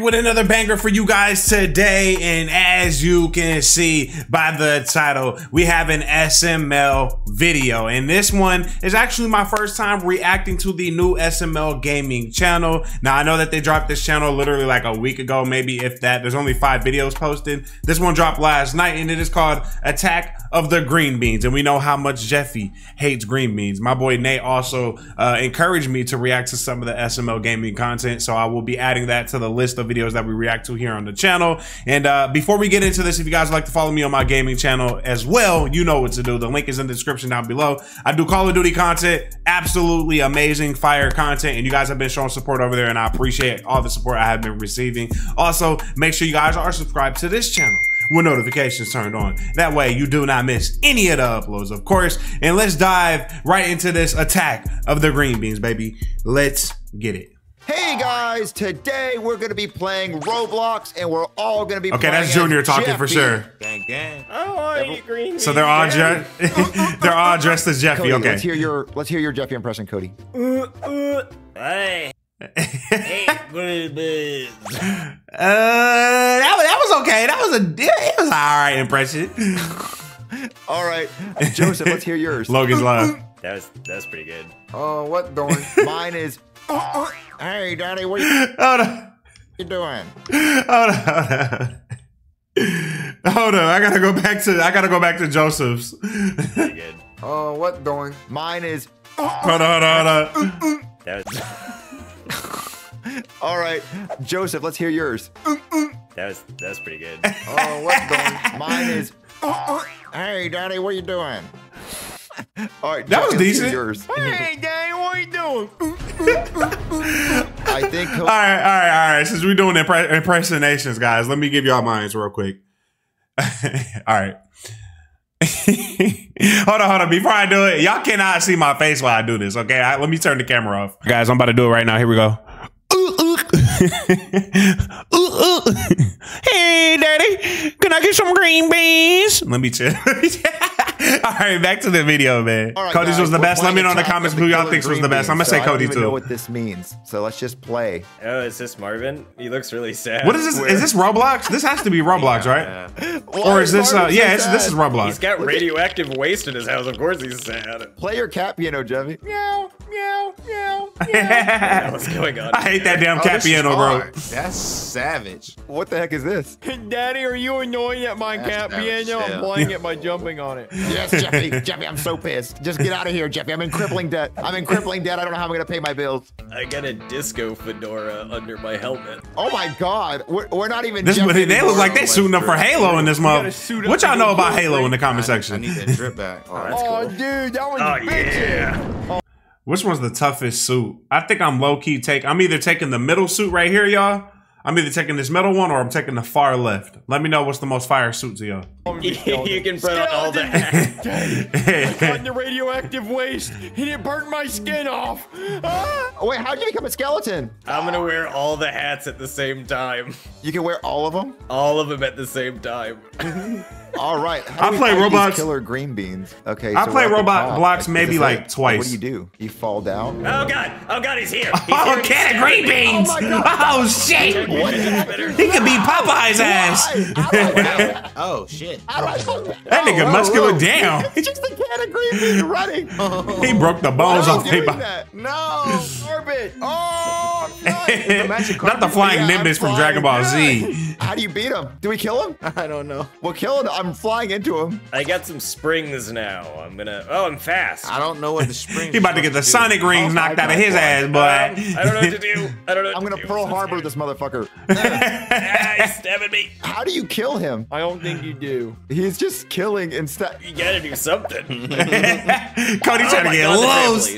with another banger for you guys today, and as you can see by the title, we have an SML video, and this one is actually my first time reacting to the new SML gaming channel. Now I know that they dropped this channel literally like a week ago, maybe if that. There's only 5 videos posted. This one dropped last night, and it is called Attack of the Green Beans, and we know how much Jeffy hates green beans. My boy Nate also encouraged me to react to some of the SML gaming content, so I will be adding that to the list of videos that we react to here on the channel. And before we get into this, if you guys would like to follow me on my gaming channel as well, you know what to do. The link is in the description down below. I do Call of Duty content, absolutely amazing fire content, and you guys have been showing support over there, and I appreciate all the support I have been receiving. Also, make sure you guys are subscribed to this channel with notifications turned on. That way you do not miss any of the uploads, of course. And let's dive right into this Attack of the Green Beans, baby. Let's get it. Hey guys, today we're gonna be playing Roblox, and we're all gonna be playing. Okay, that's Junior talking Jeffy. For sure. Gang, gang. Oh, green. So they're all they're all dressed as Jeffy. Cody, okay. Let's hear your Jeffy impression, Cody. Hey. Hey, green beans. That was okay. That was it was an alright impression. All right, Joseph, let's hear yours. Logan's love. That's pretty good. Oh, what the? Mine is. Hey, Daddy, what you doing? Hold on. I gotta go back to Joseph's. Pretty good. Oh, what doing? Mine is. Hold on. All right, Joseph, let's hear yours. That's pretty good. Oh, what doing? Mine is. Hey, Daddy, what you doing? All right, that was decent. Yours. Hey, Daddy, what you doing? I think. All right. Since we're doing impersonations, guys, let me give y'all mine real quick. All right. Hold on. Before I do it, y'all cannot see my face while I do this. Okay, let me turn the camera off, guys. I'm about to do it right now. Here we go. Hey, Daddy, can I get some green beans? Let me chill. All right, back to the video, man. Right, Cody's guys, was the best. Let me know in the comments who y'all thinks was the best. I'm gonna say Cody too. I don't know what this means, so let's just play. Oh, is this Marvin? He looks really sad. What is this? Is this Roblox? This has to be Roblox, right? Yeah. Or is this? Yeah, this is Roblox. He's got radioactive waste in his house. Of course, he's sad. Play your cat piano, Jeffy. Meow, meow, meow. Meow. What's going on? I hate that damn cat piano, bro. That's savage. What the heck is this? Daddy, are you annoying at my cat piano? I'm playing it by jumping on it. Yes, Jeffy, I'm so pissed. Just get out of here, Jeffy. I'm in crippling debt. I don't know how I'm gonna pay my bills. I got a disco fedora under my helmet. Oh my God, we're not even. They look like they suiting up for Halo in this month. What y'all know about Halo in the comment section? I need that drip back. Oh, dude, that one's bitchin'. Yeah. Which one's the toughest suit? I think I'm low key I'm either taking the middle suit right here, y'all. I'm either taking this metal one or I'm taking the far left. Let me know what's the most fire suit to y'all. You can put on all that. I got the radioactive waste and it burned my skin off. Ah! Wait, how'd you become a skeleton? I'm gonna wear all the hats at the same time. You can wear all of them? All of them at the same time. All right. I play Roblox. Killer green beans. Okay. I play Roblox blocks maybe like twice. What do? You fall down. Oh God! Oh God! He's here. Oh, cat of green beans! Oh shit! He could be Popeye's ass. Oh shit! That nigga muscular down. It's just the cat of green beans running. He broke the bones off Popeye. No, orbit. Oh, not the flying nimbus from Dragon Ball Z. How do you beat him? Do we kill him? I don't know. We'll kill him. I'm flying into him. I got some springs now. I'm gonna. Oh, I'm fast. I don't know what the springs. He about to get the Sonic rings knocked out of his ass, boy. I don't know what to do. I'm gonna Pearl Harbor this motherfucker. He's stabbing me. How do you kill him? I don't think you do. He's just killing instead. You gotta do something. Cody trying to get loose.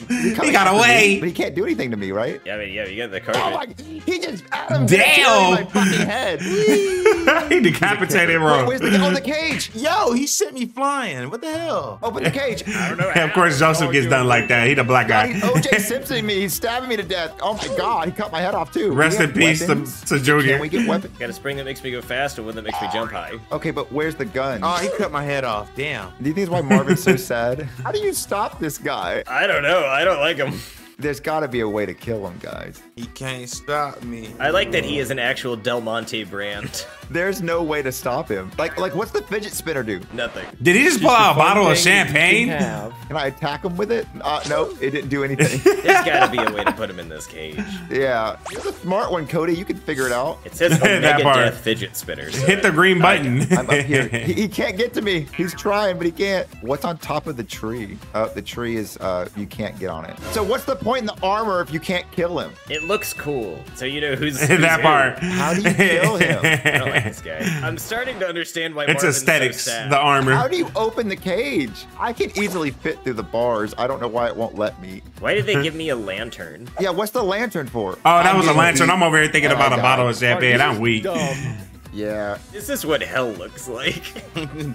He got away, but he can't do anything to me, right? Yeah, I mean, yeah, you got the carpet. Oh my! He just Adam damn my fucking head. He decapitated wrong. Where's the cage? Yo, he sent me flying. What the hell? Open the cage. I don't know. Yeah, of course, Joseph gets done like that. He the black guy. OJ Simpson me. He's stabbing me to death. Oh my God, he cut my head off too. Rest in peace to Junior. Can we get weapons? Got a spring that makes me go fast or one that makes me jump high. Okay, but where's the gun? Oh, he cut my head off. Damn. Do you think that's why Marvin's so sad? How do you stop this guy? I don't know. I don't like him. There's got to be a way to kill him, guys. He can't stop me. I like that he is an actual Del Monte brand. There's no way to stop him. Like, what's the fidget spinner do? Nothing. Did he just pull out a bottle of champagne? Can I attack him with it? No, it didn't do anything. There's got to be a way to put him in this cage. Yeah. You're the smart one, Cody. You can figure it out. It says Omega Death fidget spinner. So hit the green button. I'm up here. He can't get to me. He's trying, but he can't. What's on top of the tree? The tree is, you can't get on it. So what's the point in the armor if you can't kill him? It looks cool, so you know who's that part. How do you kill him? I don't like this guy. I'm starting to understand why it's aesthetics. So the armor. How do you open the cage? I can easily fit through the bars. I don't know why it won't let me. Why did they give me a lantern? Yeah, what's the lantern for? Oh, that was a lantern. I'm over here thinking about a bottle of champagne. I'm weak. Yeah. This is what hell looks like.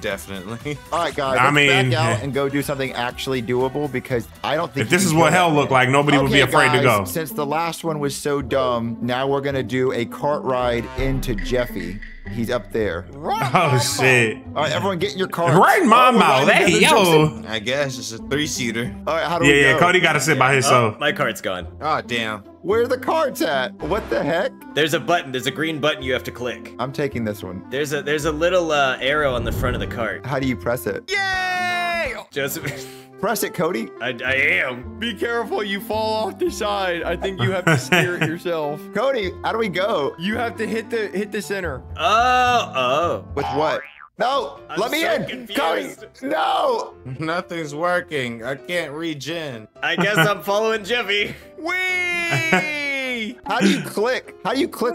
Definitely. All right, guys. Let's back out and go do something actually doable, because I don't think... If this is what hell looked like, nobody would be afraid to go. Since the last one was so dumb, now we're going to do a cart ride into Jeffy. He's up there. Oh, shit. All right, everyone get in your car. Right in my mouth. Hey, yo. I guess it's a three-seater. All right, how do we go? Yeah, Cody got to sit by himself. Oh, my cart's gone. Oh, damn. Where are the carts at? What the heck? There's a button. There's a green button you have to click. I'm taking this one. There's a little arrow on the front of the cart. How do you press it? Yay! Joseph... Press it, Cody. I am. Be careful, you fall off the side. I think you have to steer it yourself. Cody, how do we go? You have to hit the center. Oh. With what? No, let me in, Cody. No. Nothing's working. I can't regen. I guess I'm following Jeffy. Whee! How do you click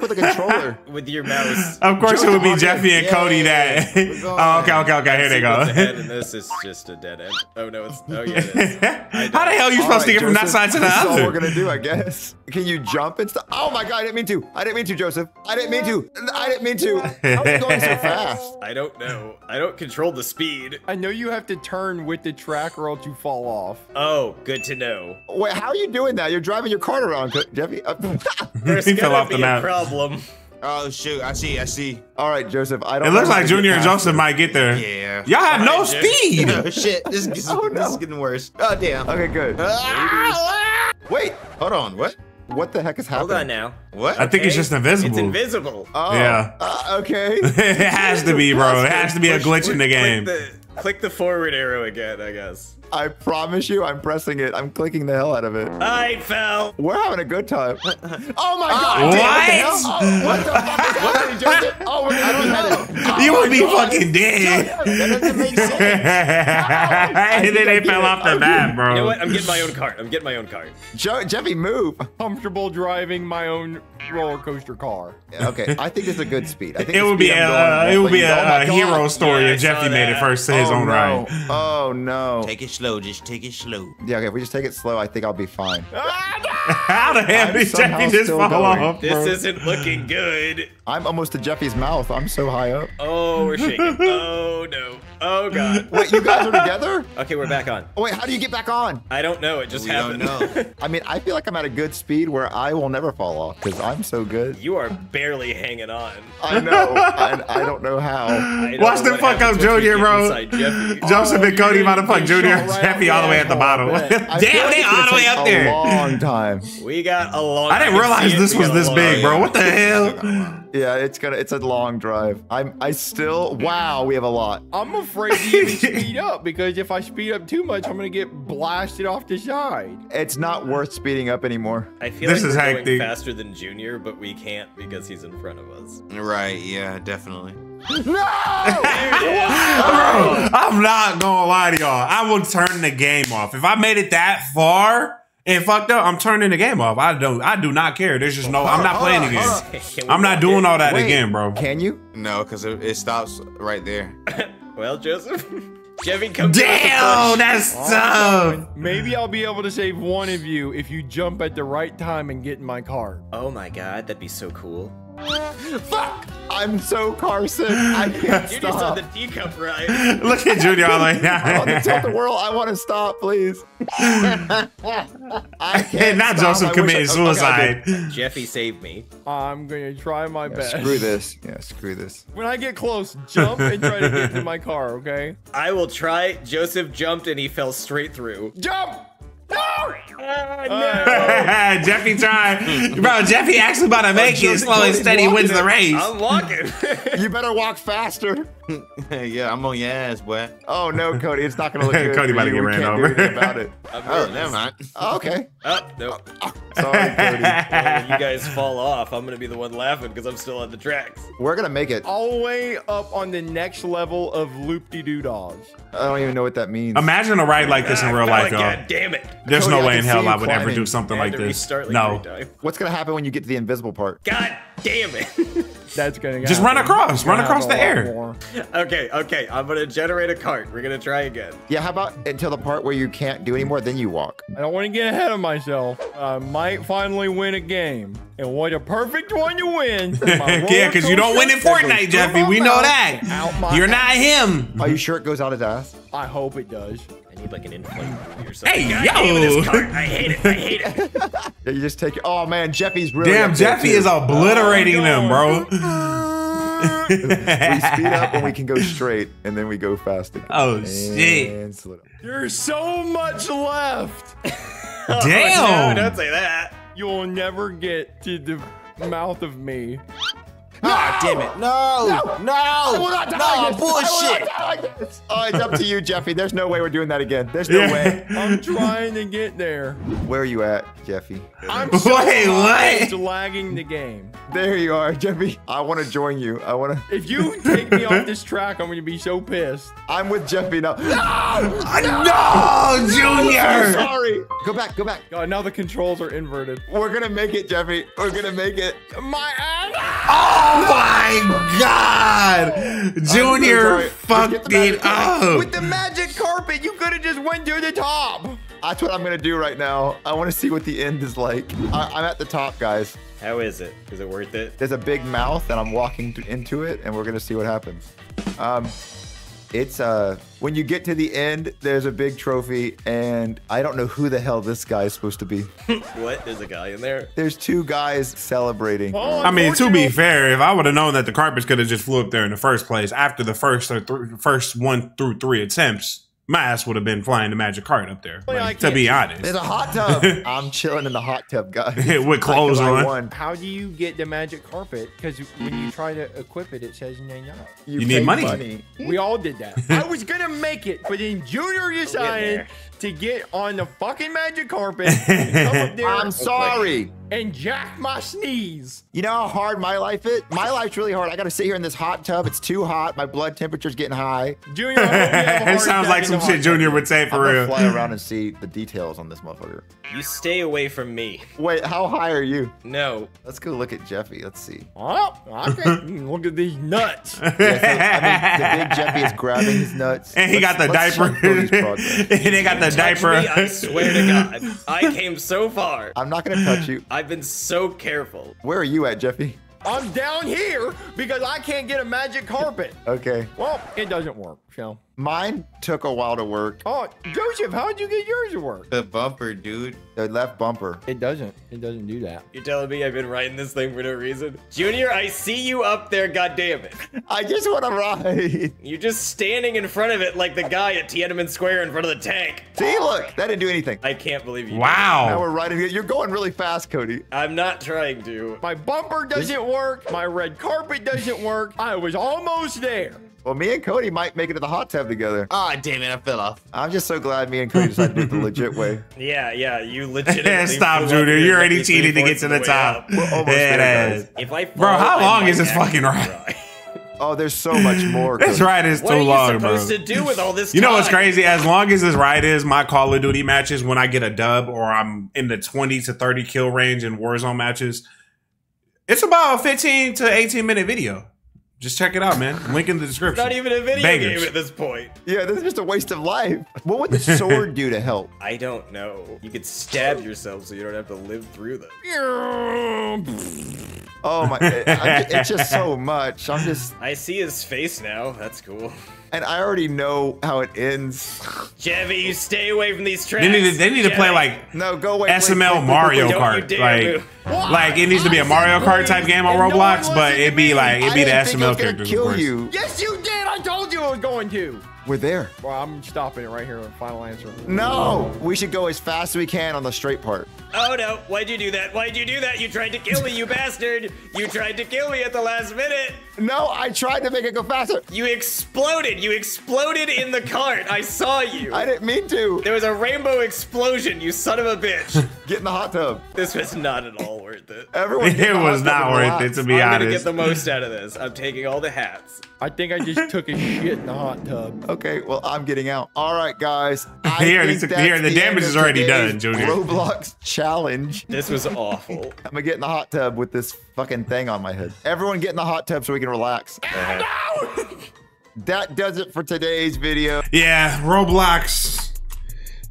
with a controller? With your mouse. Of course, it would be Jeffy and Cody that. Oh, okay. Here they go. This is just a dead end. Oh no, it's. Oh yeah. It is. How the hell are you supposed to get from that side to the other? That's all we're gonna do, I guess. Can you jump and stuff? Oh my god, I didn't mean to. I didn't mean to, Joseph. I didn't mean to. I didn't mean to. How are you going so fast? I don't know. I don't control the speed. I know you have to turn with the track or else you fall off. Oh, good to know. Wait, how are you doing that? You're driving your cart around, Jeffy. There's gonna be a problem. Oh shoot, I see. All right, Joseph, I don't. It looks like Junior and Joseph might get there. Yeah. Y'all have no speed. Oh shit, this is getting worse. Oh damn. Okay, good. Wait, hold on, what? What the heck is happening? Hold on now. What? I think it's just invisible. It's invisible. Oh. Yeah. Okay. It has to be, bro. It has to be a glitch in the game. Click the forward arrow again, I guess. I promise you, I'm pressing it. I'm clicking the hell out of it. I fell. We're having a good time. Oh my god! What? Damn, what the fuck is happening? Oh, I don't know. You would be fucking dead. That doesn't make sense. And then they fell off the map, bro. You know what? I'm getting my own cart. Jeffy, move. Comfortable driving my own roller coaster car. Okay, I think it's a good speed. I think it would be a hero story if Jeffy made it first to his own ride. Oh no. Take it slow. Just take it slow. Yeah, okay. If we just take it slow, I think I'll be fine. How the hell did Jeffy just fall off? This isn't looking good. I'm almost to Jeffy's mouth. I'm so high up. Oh, we're shaking. Oh no. Oh god. Wait, you guys are together? Okay, we're back on. Oh, wait, how do you get back on? I don't know. It just happened. I mean, I feel like I'm at a good speed where I will never fall off because I'm so good. You are barely hanging on. I know. I don't know how. Watch the fuck up, Junior, bro. Joseph and Cody about to fuck Junior. Jeffy all the way at the bottom. Damn, they all the way up there. Long time. We got a long. I didn't realize this was this big, bro. What the hell? Yeah, it's a long drive. Wow, we have a lot. I'm afraid to even speed up because if I speed up too much, I'm gonna get blasted off the side. It's not worth speeding up anymore. I feel like we're going faster than Junior, but we can't because he's in front of us. Right? Yeah, definitely. No! Bro, I'm not gonna lie to y'all. I will turn the game off if I made it that far. And fucked up, I'm turning the game off. I do not care. There's just no, I'm not playing again. I'm not doing all that again, bro. Can you? No, because it stops right there. Well, Joseph, Jeffy, come. Damn, that's tough. Maybe I'll be able to save one of you if you jump at the right time and get in my car. Oh my god, that'd be so cool. Fuck! I'm so car sick. I can't stop. Junior's on the teacup ride. Look at Junior all the way down. I want to tilt the world. I want to stop, please. I can't. Not stop. Joseph committed suicide. Okay, Jeffy saved me. I'm gonna try my best. Screw this. Yeah, screw this. When I get close, jump and try to get into my car. Okay. I will try. Joseph jumped and he fell straight through. Jump! No! No. Jeffy tried. Bro, Jeffy actually about to make it. Slow and steady wins the race. Unlock it. You better walk faster. Yeah, I'm on your ass, boy. Oh, no, Cody. It's not going to look good. Cody about to get ran over. About it. Oh, never mind. Oh, okay. Oh, nope. Sorry, Cody. When you guys fall off, I'm going to be the one laughing because I'm still on the tracks. We're going to make it all the way up on the next level of loop-de-doo dodge. I don't even know what that means. Imagine a ride like this in real life, though. God damn it. There's no way in hell I would ever do something like this. No. What's going to happen when you get to the invisible part? God damn it. That's going to happen. Just run across. Run across the air. Okay, okay. I'm going to generate a cart. We're going to try again. Yeah, how about until the part where you can't do anymore, then you walk. I don't want to get ahead of myself. I might finally win a game. And what a perfect one you win. Yeah, because you don't win in Fortnite, Jeffy. We know that. You're not him. Are you sure it goes out his ass? I hope it does. I need like an inflatable or something. Hey, yo! I hate it. I hate it. Yeah, you just take it. Oh, man. Jeffy's really. Damn, Jeffy is obliterating them, bro. We speed up and we can go straight and then we go fast again. Oh, and shit. There's so much left. Damn. Oh, no, don't say that. You'll never get to the mouth of me. No! Ah, damn it. No. No. I will not die like this. Bullshit. I will not die like this. Oh, it's up to you, Jeffy. There's no way we're doing that again. There's no way. I'm trying to get there. Where are you at, Jeffy? I'm so lagging the game. There you are, Jeffy. I want to join you. I want to. If you take me off this track, I'm going to be so pissed. I'm with Jeffy now. No. No, Junior. I'm sorry. Go back. Go back. God, now the controls are inverted. We're going to make it, Jeffy. We're going to make it. My ass. Oh. Oh my God! Junior fucked it up! With the magic carpet, you could have just went to the top! That's what I'm gonna do right now. I wanna see what the end is like. I'm at the top, guys. How is it? Is it worth it? There's a big mouth and I'm walking into it and we're gonna see what happens. It's when you get to the end, there's a big trophy, and I don't know who the hell this guy is supposed to be. What? There's a guy in there? There's two guys celebrating. Oh, I mean, to be fair, if I would have known that the carpets could have just flew up there in the first place, after the first 1 through 3 attempts, my ass would have been flying the magic cart up there. Like, to be honest, there's a hot tub. I'm chilling in the hot tub, guys. With clothes on. How do you get the magic carpet? Because when you try to equip it, it says you need money. We all did that. I was gonna make it, but then Junior decided to get on the fucking magic carpet. And come up there. I'm sorry. And jack my sneeze. You know how hard my life is? My life's really hard. I gotta sit here in this hot tub. It's too hot. My blood temperature's getting high. Junior, it sounds like some shit Junior would say for real. I'm gonna fly around and see the details on this motherfucker. You stay away from me. Wait, how high are you? No. Let's go look at Jeffy. Let's see. Oh, okay. Look at these nuts. Yeah, so, I mean, the big Jeffy is grabbing his nuts. And he got the diaper. And they got the diaper. Me, I swear to God, I came so far. I'm not gonna touch you. I've been so careful. Where are you at, Jeffy? I'm down here because I can't get a magic carpet. Okay. Well, it doesn't work, so. Mine took a while to work. Oh, Joseph, how'd you get yours to work? The bumper, dude. The left bumper. It doesn't. It doesn't do that. You're telling me I've been riding this thing for no reason? Junior, I see you up there, goddammit. I just want to ride. You're just standing in front of it like the guy at Tiananmen Square in front of the tank. See, look. That didn't do anything. I can't believe you. Wow. Now we're riding it. You're going really fast, Cody. I'm not trying to. My bumper doesn't work. My red carpet doesn't work. I was almost there. Well, me and Cody might make it to the hot tub together. Ah, oh, damn it, I fell off. I'm just so glad me and Cody decided to do it the legit way. Yeah, you legitimately. Stop, Junior. You already cheated to get to the top. We're almost there, guys. Bro, how long is this fucking ride? Oh, there's so much more. This ride is too long, bro. What are you supposed to do with all this time? You know what's crazy? As long as this ride is, my Call of Duty matches, when I get a dub or I'm in the 20 to 30 kill range in Warzone matches, it's about a 15 to 18-minute video. Just check it out, man. Link in the description. It's not even a video game at this point. Yeah, this is just a waste of life. What would the sword do to help? I don't know. You could stab yourself so you don't have to live through them. Oh my, it's just so much. I see his face now. That's cool. And I already know how it ends. Jevy, you stay away from these tracks. They need to play like SML Mario Kart. Like it needs to be a Mario Kart type game on Roblox, but it'd be the SML characters. Yes, you did. I told you I was going to. We're there. Well, I'm stopping it right here with final answer. No! We should go as fast as we can on the straight part. Oh, no. Why'd you do that? Why'd you do that? You tried to kill me, you bastard. You tried to kill me at the last minute. No, I tried to make it go faster. You exploded. You exploded in the cart. I saw you. I didn't mean to. There was a rainbow explosion, you son of a bitch. Get in the hot tub. This was not at all worth it. It was not worth it, to be honest. I'm going to get the most out of this. I'm taking all the hats. I think I just took a shit in the hot tub. Okay, well, I'm getting out. All right, guys. Here, the damage is already done, Junior. Roblox challenge. This was awful. I'm gonna get in the hot tub with this fucking thing on my head. Everyone get in the hot tub so we can relax. No! That does it for today's video. Yeah, Roblox.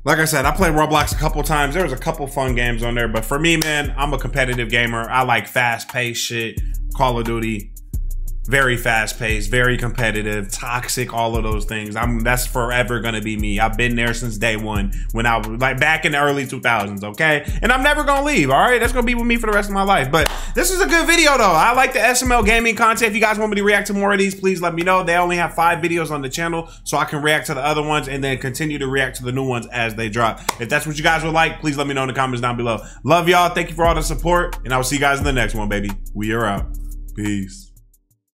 Like I said, I played Roblox a couple times. There was a couple fun games on there, but for me, man, I'm a competitive gamer. I like fast-paced shit. Call of Duty. Very fast-paced, very competitive, toxic, all of those things. That's forever gonna be me. I've been there since day one when I was like back in the early 2000s, okay? And I'm never gonna leave, all right? That's gonna be with me for the rest of my life. But this is a good video though. I like the SML gaming content. If you guys want me to react to more of these, please let me know. They only have 5 videos on the channel, so I can react to the other ones and then continue to react to the new ones as they drop. If that's what you guys would like, please let me know in the comments down below. Love y'all, thank you for all the support, and I will see you guys in the next one, baby. We are out. Peace.